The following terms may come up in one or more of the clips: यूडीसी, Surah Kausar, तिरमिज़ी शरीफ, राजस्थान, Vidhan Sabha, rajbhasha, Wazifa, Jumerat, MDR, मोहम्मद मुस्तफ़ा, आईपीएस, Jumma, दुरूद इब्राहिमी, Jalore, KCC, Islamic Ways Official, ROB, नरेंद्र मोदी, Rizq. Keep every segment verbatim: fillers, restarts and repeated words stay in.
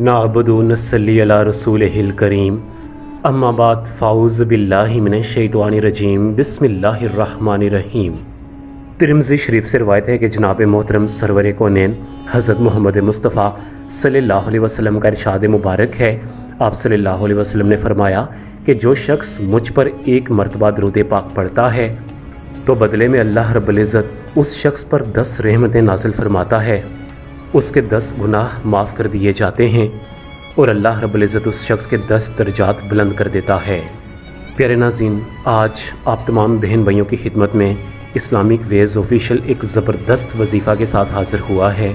नाबुदु नस्ली अला रसूलिहिल करीम अम्मा बाद फ़ाउज़ बिल्लाहि मिनश शैतानिर रजीम बिस्मिल्लाहिर रहमानिर रहीम। तिरमिज़ी शरीफ से रवायत है कि जनाब मोहतरम सरवरे कौनैन हज़रत मोहम्मद मुस्तफ़ा सल्लल्लाहु अलैहि वसल्लम का इरशाद मुबारक है। आप सल्लल्लाहु अलैहि वसल्लम ने फरमाया कि जो शख्स मुझ पर एक मरतबा दरूद पाक पढ़ता है तो बदले में अल्लाह रब्बुल इज़्ज़त उस शख्स पर दस रहमतें नाज़िल फरमाता है, उसके दस गुनाह माफ़ कर दिए जाते हैं और अल्लाह रब्बुल इज़्ज़त उस शख्स के दस दर्जात बुलंद कर देता है। प्यारे नाज़रीन, आज आप तमाम बहन भाइयों की खिदमत में इस्लामिक वेज़ ऑफिशियल एक ज़बरदस्त वजीफ़ा के साथ हाज़िर हुआ है।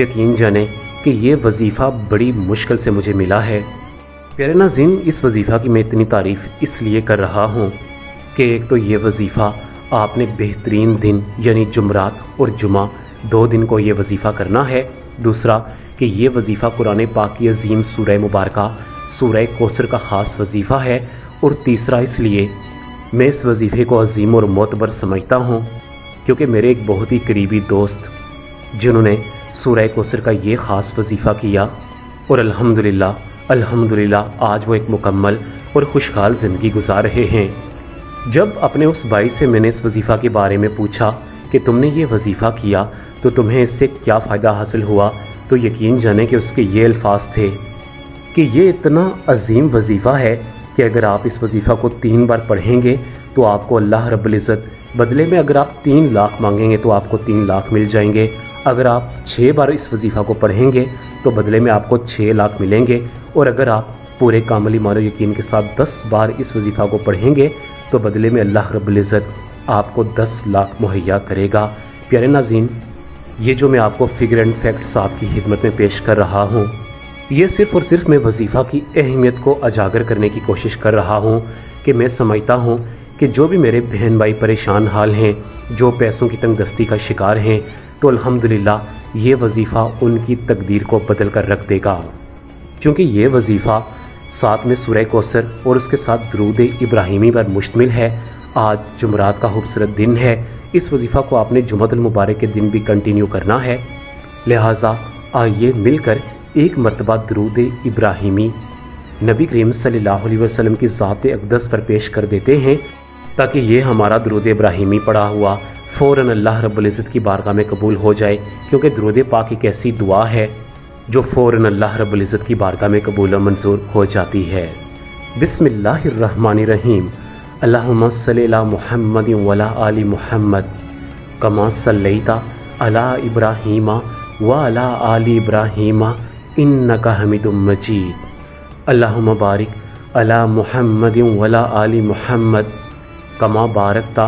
यकीन जाने कि ये वजीफ़ा बड़ी मुश्किल से मुझे मिला है। प्यारे नाज़रीन, इस वजीफ़ा की मैं इतनी तारीफ़ इसलिए कर रहा हूँ कि एक तो ये वजीफ़ा आपने बेहतरीन दिन यानी जुमरात और जुमा दो दिन को ये वजीफ़ा करना है। दूसरा कि ये वजीफ़ा कुरान पाक की अजीम सूरह मुबारका सूरह कौसर का ख़ास वजीफ़ा है। और तीसरा इसलिए मैं इस वजीफ़े को अजीम और मोतबर समझता हूँ क्योंकि मेरे एक बहुत ही करीबी दोस्त जिन्होंने सूरह कौसर का ये ख़ास वजीफ़ा किया और अल्हम्दुलिल्लाह अल्हम्दुलिल्लाह आज वो एक मुकम्मल और खुशहाल ज़िंदगी गुजार रहे हैं। जब अपने उस भाई से मैंने इस वजीफ़ा के बारे में पूछा कि तुमने ये वजीफ़ा किया तो तुम्हें इससे क्या फ़ायदा हासिल हुआ, तो यकीन जाने कि उसके ये अल्फाज थे कि ये इतना अजीम वजीफ़ा है कि अगर आप इस वजीफ़ा को तीन बार पढ़ेंगे तो आपको अल्लाह रब्बुल इज़्ज़त बदले में अगर आप तीन लाख मांगेंगे तो आपको तीन लाख मिल जाएंगे। अगर आप छः बार इस वजीफ़ा को पढ़ेंगे तो बदले में आपको छः लाख मिलेंगे। और अगर आप पूरे कामिल ईमान और यकीन के साथ दस बार इस वजीफ़ा को पढ़ेंगे तो बदले में अल्लाह रब्बुल इज़्ज़त आपको दस लाख मुहैया करेगा। प्यारे नाज़रीन, ये जो मैं आपको फिगर एंड फैक्ट्स आपकी खिदमत में पेश कर रहा हूँ ये सिर्फ़ और सिर्फ मैं वजीफ़ा की अहमियत को उजागर करने की कोशिश कर रहा हूँ कि मैं समझता हूँ कि जो भी मेरे बहन भाई परेशान हाल हैं, जो पैसों की तंगदस्ती का शिकार हैं, तो अल्हम्दुलिल्लाह ये वजीफ़ा उनकी तकदीर को बदल कर रख देगा। क्योंकि ये वजीफ़ा साथ में सूरह कौसर और उसके साथ दुरूद इब्राहिमी पर मुश्तमिल है। आज जुमरात का खूबसूरत दिन है, इस वजीफ़ा को आपने जुमातुल मुबारक के दिन भी कंटिन्यू करना है। लिहाजा आइए मिलकर एक मरतबा दुरूद इब्राहिमी नबी करीम सल्लल्लाहु अलैहि वसल्लम की ज़ात अक़दस पर पेश कर देते हैं ताकि ये हमारा दुरूद इब्राहिमी पढ़ा हुआ फ़ौरन अल्लाह रब्बुल इज़्ज़त की बारगाह में कबूल हो जाए, क्योंकि दुरूद पाक एक ऐसी दुआ है जो फ़ौरन अल्लाह रब्बुल इज़्ज़त की बारगाह में कबूल मंजूर हो जाती है। बिस्मिल्लाहिर रहमानिर रहीम। अल्लाहुम्मा सल्लि अला मुहम्मद वला आलि मुहम्मद कमा सल्लैता अला इब्राहीम व अला आलि इब्राहीम इन्नका हमीदुम मजीद। अल्लाहुम्मा बारिक अला मुहम्मद वला आलि मुहम्मद कमा बारकता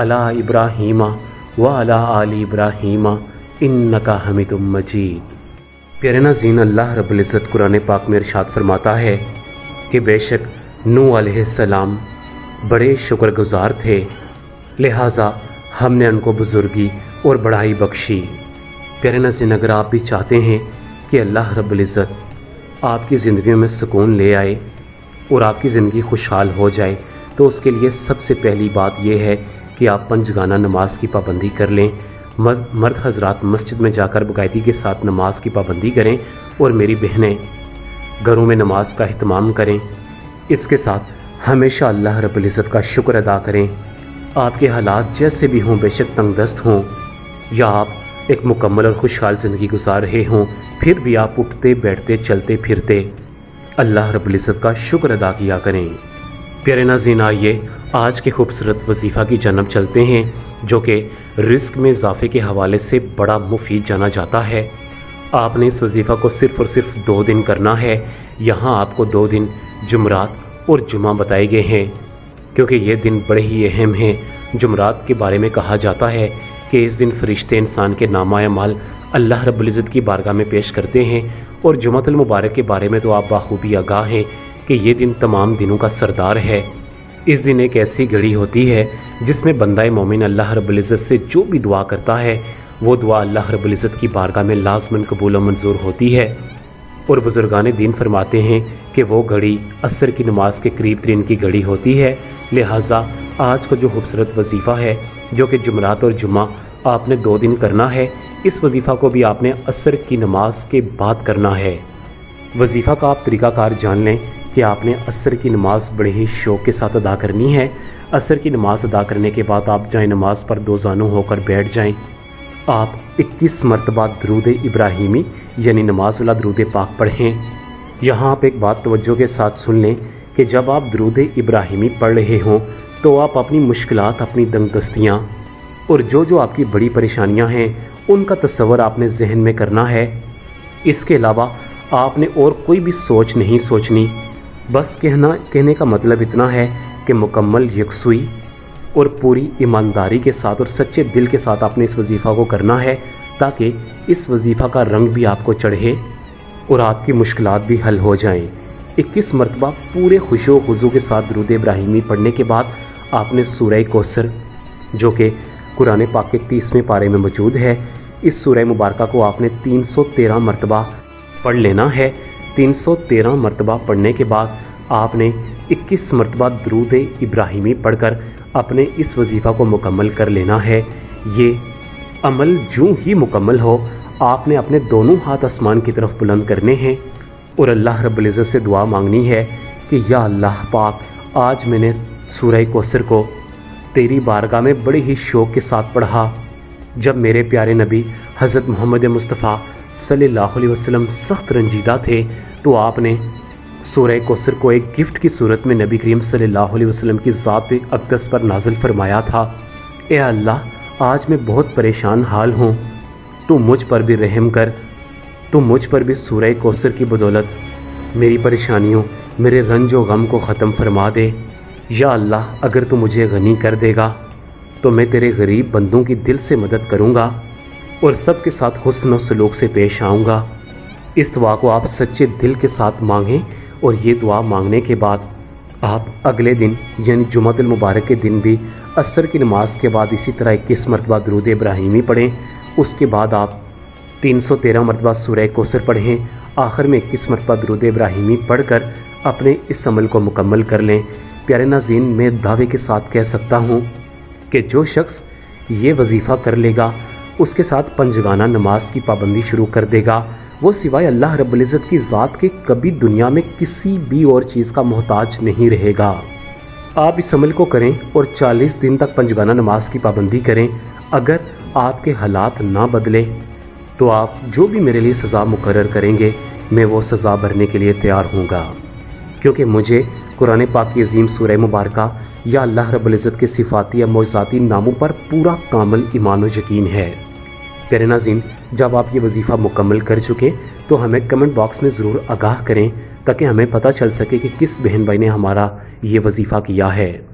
अला इब्राहीम व अला आलि इब्राहीम इन्नका हमीदुम मजीद। प्यारे नाज़रीन, अल्लाह रब्बुल इज़्ज़त कुरान पाक में इरशाद फरमाता है कि बेशक नूह अलैहिस्सलाम बड़े शुक्रगुजार थे, लिहाजा हमने उनको बुजुर्गी और बढ़ाई बख्शी। प्यारे नाज़रीन, अगर आप भी चाहते हैं कि अल्लाह रब्बुल इज़्ज़त आपकी ज़िंदगी में सुकून ले आए और आपकी ज़िंदगी खुशहाल हो जाए तो उसके लिए सबसे पहली बात यह है कि आप पंजगाना नमाज की पाबंदी कर लें। मर्द हजरात मस्जिद में जाकर बाकायदगी के साथ नमाज की पाबंदी करें और मेरी बहनें घरों में नमाज का अहतमाम करें। इसके साथ हमेशा अल्लाह रब्बुल इज़्ज़त का शुक्र अदा करें। आपके हालात जैसे भी हों, बेशक तंगदस्त हों या आप एक मुकम्मल और खुशहाल ज़िंदगी गुजार रहे हों, फिर भी आप उठते बैठते चलते फिरते अल्लाह रब्बुल इज़्ज़त का शुक्र अदा किया करें। प्यारे नाज़रीन, आइए आज के खूबसूरत वजीफ़ा की जानब चलते हैं जो कि रिस्क में इजाफे के हवाले से बड़ा मुफीद जाना जाता है। आपने इस वजीफ़ा को सिर्फ़ और सिर्फ दो दिन करना है। यहाँ आपको दो दिन जुमरात और जुमा बताए गए हैं क्योंकि ये दिन बड़े ही अहम हैं। जुमरात के बारे में कहा जाता है कि इस दिन फरिश्ते इंसान के नामाय माल अल्लाह रब्बुल इज़्ज़त की बारगाह में पेश करते हैं। और जुमातुल मुबारक के बारे में तो आप बाखूबी आगाह हैं कि ये दिन तमाम दिनों का सरदार है। इस दिन एक ऐसी घड़ी होती है जिसमें बंदा मोमिन अल्लाह रब्बुल इज़्ज़त से जो भी दुआ करता है वो दुआ अल्लाह रब्बुल इज़्ज़त की बारगाह में लाज़मन कबूल और मंजूर होती है। और बुजुर्गान दीन फरमाते हैं कि वो घड़ी असर की नमाज के करीब तरीन की घड़ी होती है। लिहाजा आज का जो खूबसूरत वजीफ़ा है जो कि जुमरात और जुमा आपने दो दिन करना है, इस वजीफ़ा को भी आपने असर की नमाज के बाद करना है। वजीफ़ा का आप तरीक़ाकार जान लें कि आपने असर की नमाज़ बड़े ही शौक़ के साथ अदा करनी है। असर की नमाज़ अदा करने के बाद आप जाए नमाज पर दोजानों होकर बैठ जाएं। आप इक्कीस मरतबा दरूद इब्राहिमी यानी नमाज वाला दरूद पाक पढ़ें। यहाँ आप एक बात तवज्जो के साथ सुन लें कि जब आप दरूद इब्राहिमी पढ़ रहे हों तो आप अपनी मुश्किलात, अपनी दंगदस्तियाँ और जो जो आपकी बड़ी परेशानियाँ हैं उनका तस्वर आपने जहन में करना है। इसके अलावा आपने और कोई भी सोच नहीं सोचनी। बस कहना कहने का मतलब इतना है कि मुकम्मल यकसुई और पूरी ईमानदारी के साथ और सच्चे दिल के साथ आपने इस वजीफ़ा को करना है ताकि इस वजीफ़ा का रंग भी आपको चढ़े और आपकी मुश्किलात भी हल हो जाएं। इक्कीस मरतबा पूरे खुशो खुजू के साथ दरूद इब्राहिमी पढ़ने के बाद आपने सूरह कौसर, जो कि कुरान पाक के तीसवें पारे में मौजूद है, इस सूरह मुबारका को आपने तीन सौ तेरह मरतबा पढ़ लेना है। तीन सौ तेरह मरतबा पढ़ने के बाद आपने इक्कीस मरतबा दरूद इब्राहिमी पढ़कर अपने इस वजीफ़ा को मुकम्मल कर लेना है। ये अमल जूँ ही मुकम्मल हो आपने अपने दोनों हाथ आसमान की तरफ बुलंद करने हैं और अल्लाह रब्बुल इज़्ज़त से दुआ मांगनी है कि या अल्लाह पाक, आज मैंने सूरह कौसर को तेरी बारगाह में बड़े ही शौक़ के साथ पढ़ा। जब मेरे प्यारे नबी हज़रत मोहम्मद मुस्तफ़ा सल्लल्लाहु अलैहि वसल्लम सख्त रंजीदा थे तो आपने सूरह कौसर को एक गिफ्ट की सूरत में नबी करीम सल्लल्लाहु अलैहि वसल्लम की ज़ात अक़दस पर नाजिल फरमाया था। ए अल्लाह, आज मैं बहुत परेशान हाल हूँ, तू मुझ पर भी रहम कर, तू मुझ पर भी सूरह कौसर की बदौलत मेरी परेशानियों, मेरे रंज व गम को ख़त्म फरमा दे। या अल्लाह, अगर तू मुझे गनी कर देगा तो मैं तेरे गरीब बंदों की दिल से मदद करूँगा और सब के साथ हुस्न व सलूक से पेश आऊँगा। इस दुआ को आप सच्चे दिल के साथ मांगें और ये दुआ मांगने के बाद आप अगले दिन यानी जुम्मतुल मुबारक के दिन भी असर की नमाज के बाद इसी तरह इक्कीस मरतबा दरूद इब्राहिमी पढ़ें। उसके बाद आप तीन सौ तेरह मरतबा सूरह कौसर पढ़ें। आखिर में इक्कीस मरतबा दरूद इब्राहिमी पढ़ कर अपने इस अमल को मुकम्मल कर लें। प्यारे नाज़रीन, मैं दावे के साथ कह सकता हूँ कि जो शख्स ये वजीफ़ा कर लेगा उसके साथ पंजगाना नमाज की पाबंदी शुरू कर देगा। वो सिवाय अल्लाह रब्बुल इज़्ज़त की ज़ात के कभी दुनिया में किसी भी और चीज़ का मोहताज नहीं रहेगा। आप इस अमल को करें और चालीस दिन तक पंजगाना नमाज की पाबंदी करें। अगर आपके हालात ना बदले तो आप जो भी मेरे लिए सज़ा मुकर्रर करेंगे मैं वो सज़ा भरने के लिए तैयार होऊंगा, क्योंकि मुझे कुरान पाक की अजीम सूरह मुबारका या अल्लाह रब्बुल इज़्ज़त के सिफ़ाती या मौज़ाती नामों पर पूरा कामल ईमान और यकीन है। प्यारे नाज़रीन, जब आप ये वजीफ़ा मुकम्मल कर चुके तो हमें कमेंट बॉक्स में ज़रूर आगाह करें ताकि हमें पता चल सके कि किस बहन भाई ने हमारा ये वजीफ़ा किया है।